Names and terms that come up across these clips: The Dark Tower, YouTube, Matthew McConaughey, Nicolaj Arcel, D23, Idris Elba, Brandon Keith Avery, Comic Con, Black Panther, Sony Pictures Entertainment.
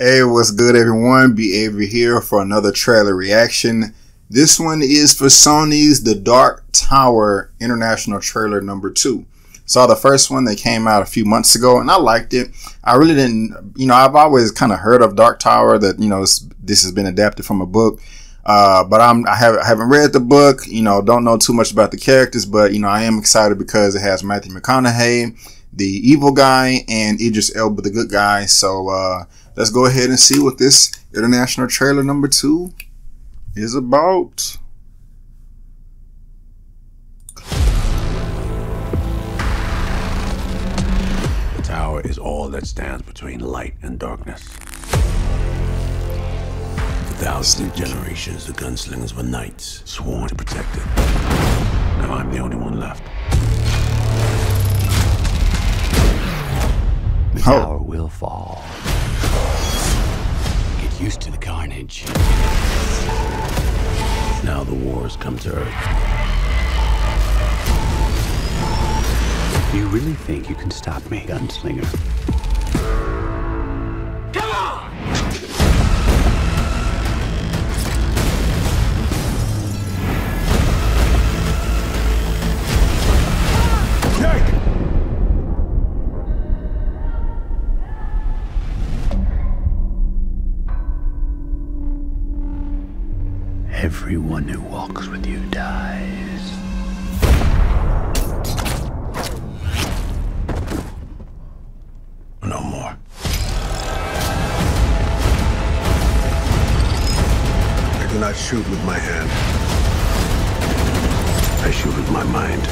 Hey, what's good everyone? B. Avery here for another trailer reaction. This one is for Sony's The Dark Tower International Trailer number 2. Saw the first one that came out a few months ago and I liked it. I really didn't, I've always kind of heard of Dark Tower, that, this has been adapted from a book. But I haven't read the book, don't know too much about the characters, but, I am excited because it has Matthew McConaughey, the evil guy, and Idris Elba, the good guy. So, let's go ahead and see what this international trailer number 2 is about. The tower is all that stands between light and darkness. Thousands of generations, the gunslingers were knights, sworn to protect it. Now I'm the only one left. The tower will fall. Get used to the carnage. Now the wars come to Earth. You really think you can stop me, gunslinger? Come on! Everyone who walks with you dies. No more. I do not shoot with my hand. I shoot with my mind.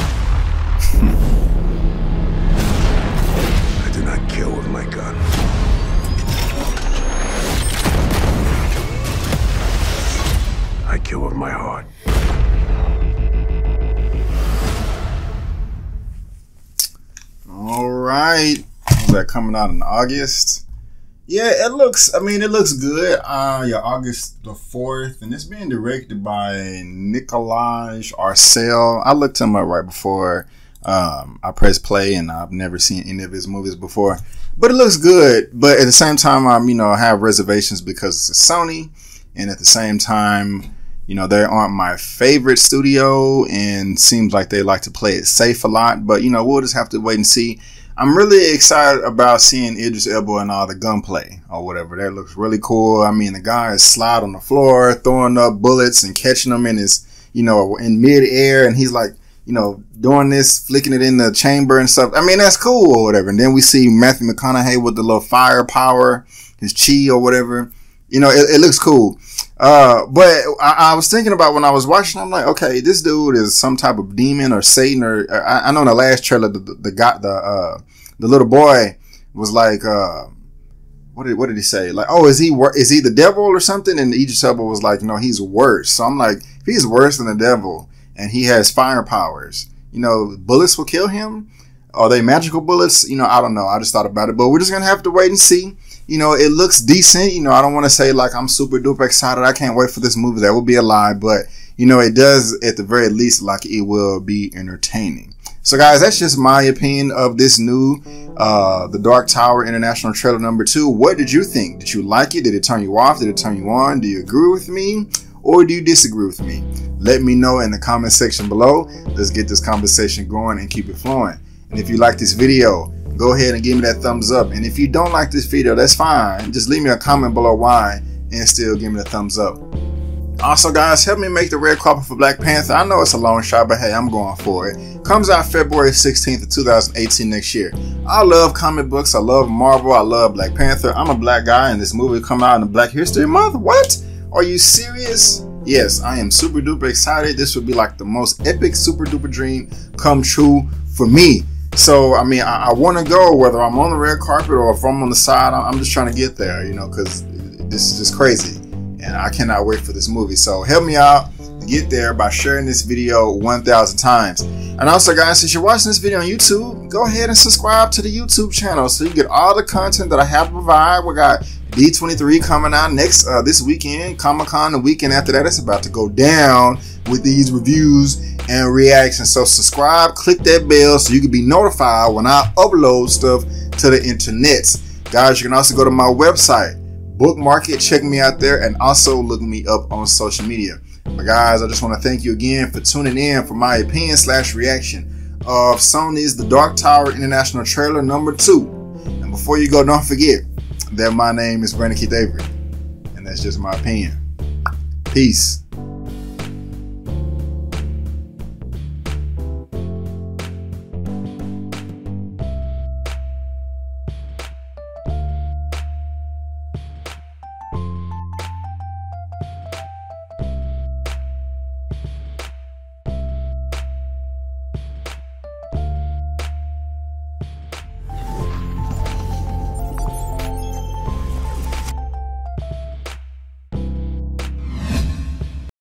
I do not kill with my gun. I kill with my heart. All right, is that coming out in August? Yeah, it looks. I mean, it looks good. Yeah, August 4th, and it's being directed by Nicolaj Arcel. I looked him up right before I pressed play, and I've never seen any of his movies before. But it looks good. But at the same time, I have reservations because it's a Sony, and at the same time, they aren't my favorite studio and seems like they like to play it safe a lot. But, we'll just have to wait and see. I'm really excited about seeing Idris Elba and all the gunplay or whatever. That looks really cool. I mean, the guy is sliding on the floor, throwing up bullets and catching them in his, in midair. And he's like, doing this, flicking it in the chamber and stuff. I mean, that's cool or whatever. And then we see Matthew McConaughey with the little firepower, his chi or whatever. It looks cool. But I was thinking about when I was watching, I'm like, okay, this dude is some type of demon or Satan, or I know in the last trailer the little boy was like, what did he say? Like, oh, is he the devil or something? And Idris Elba was like, no, he's worse. So I'm like, if he's worse than the devil and he has fire powers, bullets will kill him. Are they magical bullets? I don't know. I just thought about it, but we're just gonna have to wait and see. It looks decent. I don't want to say like I'm super duper excited. I can't wait for this movie. That would be a lie. But, it does at the very least like it will be entertaining. So, guys, that's just my opinion of this new The Dark Tower International Trailer number 2. What did you think? Did you like it? Did it turn you off? Did it turn you on? Do you agree with me? Or do you disagree with me? Let me know in the comment section below. Let's get this conversation going and keep it flowing. And if you like this video, go ahead and give me that thumbs up. And if you don't like this video, that's fine. Just leave me a comment below why and still give me the thumbs up. Also, guys, help me make the red carpet for Black Panther. I know it's a long shot, but hey, I'm going for it. Comes out February 16th of 2018 next year. I love comic books. I love Marvel. I love Black Panther. I'm a black guy, and this movie come out in Black History Month. What? Are you serious? Yes, I am super duper excited. This would be like the most epic super duper dream come true for me. So, I mean, I want to go, whether I'm on the red carpet or if I'm on the side, I'm just trying to get there, because this is just crazy. And I cannot wait for this movie. So help me out to get there by sharing this video 1,000 times. And also, guys, since you're watching this video on YouTube, go ahead and subscribe to the YouTube channel so you get all the content that I have to provide. We got D23 coming out next this weekend, Comic Con the weekend after that. It's about to go down with these reviews and reactions. So subscribe, click that bell so you can be notified when I upload stuff to the internet. Guys, you can also go to my website, bookmark it, check me out there, and also look me up on social media. But guys, I just want to thank you again for tuning in for my opinion / reaction of Sony's The Dark Tower International Trailer #2. And before you go, don't forget that my name is Brandon Keith Avery, and that's just my opinion. Peace.